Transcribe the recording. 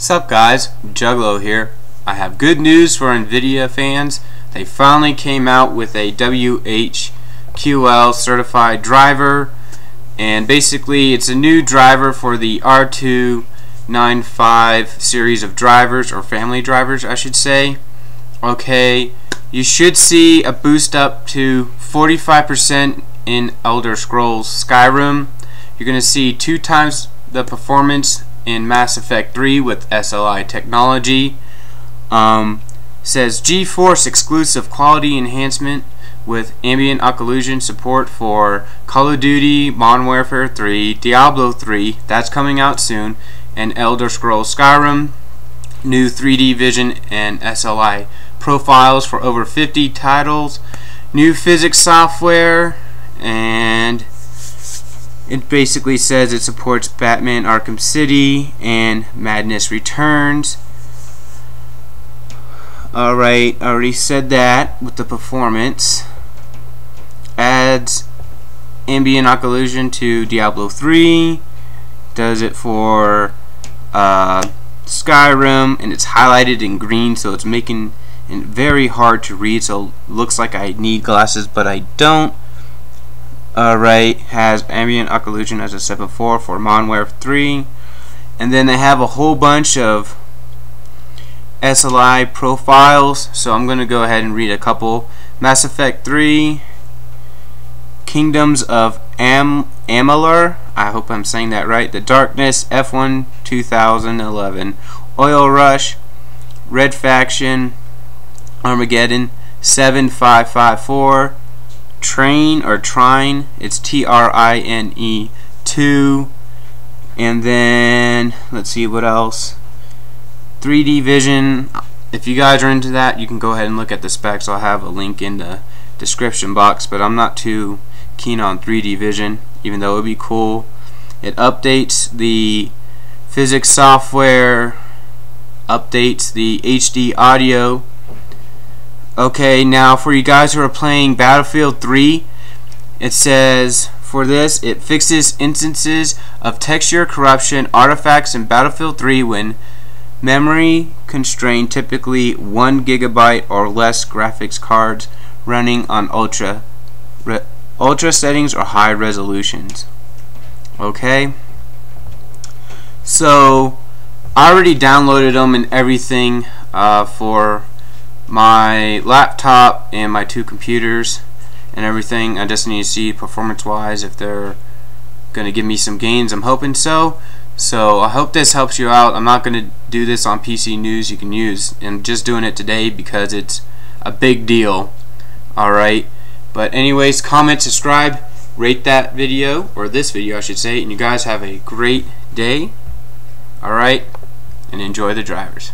Sup guys, Juggalo here. I have good news for NVIDIA fans. They finally came out with a WHQL certified driver, and basically it's a new driver for the R295 series of drivers, or family drivers I should say. Okay, you should see a boost up to 45% in Elder Scrolls Skyrim. You're going to see 2 times the performance in Mass Effect 3 with SLI technology. Says GeForce exclusive quality enhancement with ambient occlusion support for Call of Duty, Modern Warfare 3, Diablo 3, that's coming out soon, and Elder Scrolls Skyrim. New 3D vision and SLI profiles for over 50 titles. New physics software, and it basically says it supports Batman: Arkham City and Madness Returns. Alright, I already said that with the performance. Adds ambient occlusion to Diablo 3. Does it for Skyrim, and it's highlighted in green, so it's making it very hard to read, so it looks like I need glasses, but I don't. Alright, has ambient occlusion as a 7.4 for Modern Warfare 3, and then they have a whole bunch of SLI profiles, so I'm gonna go ahead and read a couple. Mass Effect 3, Kingdoms of Amalur, I hope I'm saying that right, The Darkness, F1 2011, Oil Rush, Red Faction, Armageddon, 7554, Trine or Trine, it's Trine 2, and then let's see what else. 3D vision. If you guys are into that, you can go ahead and look at the specs. I'll have a link in the description box, but I'm not too keen on 3D vision, even though it would be cool. It updates the physics software, updates the HD audio. Okay, now for you guys who are playing Battlefield 3, it says for this, it fixes instances of texture corruption artifacts in Battlefield 3 when memory constrained, typically 1 GB or less graphics cards running on ultra settings or high resolutions. Okay, so I already downloaded them and everything for my laptop and my 2 computers and everything. I just need to see performance wise if they're gonna give me some gains. I'm hoping so. So I hope this helps you out. I'm not gonna do this on PC News You Can Use, I'm just doing it today because it's a big deal. Alright, but anyways, comment, subscribe, rate that video, or this video I should say, and you guys have a great day. Alright, and enjoy the drivers.